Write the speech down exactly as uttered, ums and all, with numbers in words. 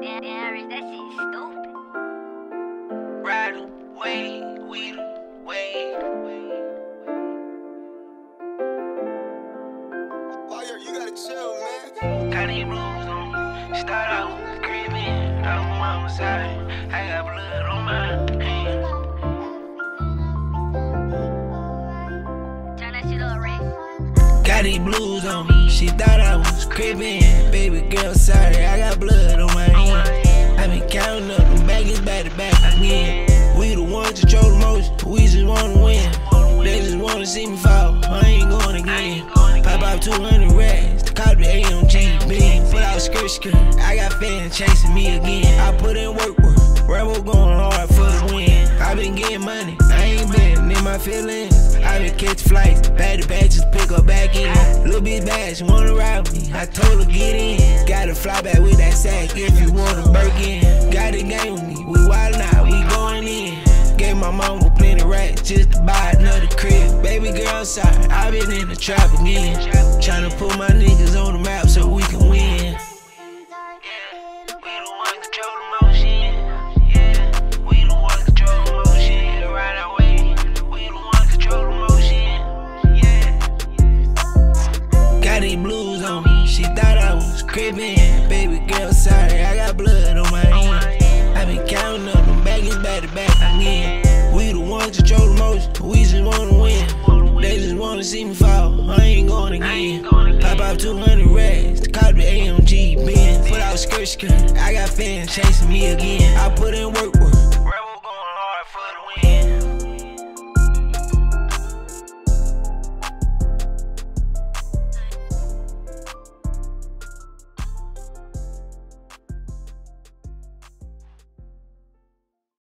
There, there is that shit stupid. Ride away, we wait. Fire, you gotta chill, man. Got these rules on. Start out with creeping. Out on my own side. I got blood on my hands. Turn that shit up, Ray. Got these blues on me. She thought I was creeping. Baby girl, sorry, I got blood on my hands. Counting up them baggage back to back again. We the ones that show the most, we just wanna win. They just wanna see me fall, I ain't going again. Pop out two hundred racks, the cop the A M G beam. Put out skirt skirt, I got fans chasing me again. I put in work work, rebel going hard for the win. I been getting money, I ain't been in my feelings. I been catch flights, back to back, just pick up back in. Little bitch bad, she wanna ride me, I told her get in. Gotta fly back with that sack if you wanna break in. Got a game with me, we wild now, we going in. Gave my mama plenty racks just to buy another crib. Baby girl, sorry, I been in the trap again. Tryna put my niggas on the map so we can win. Blues on me, she thought I was cribbing. Baby girl, sorry, I got blood on my hand. I been counting up them baggage back to back again. We the ones that show the most, we just wanna win. They just wanna see me fall, I ain't going again. Pop out two hundred racks, the cop the A M G bin. Put out skirt skirt, I got fans chasing me again. I put in work work.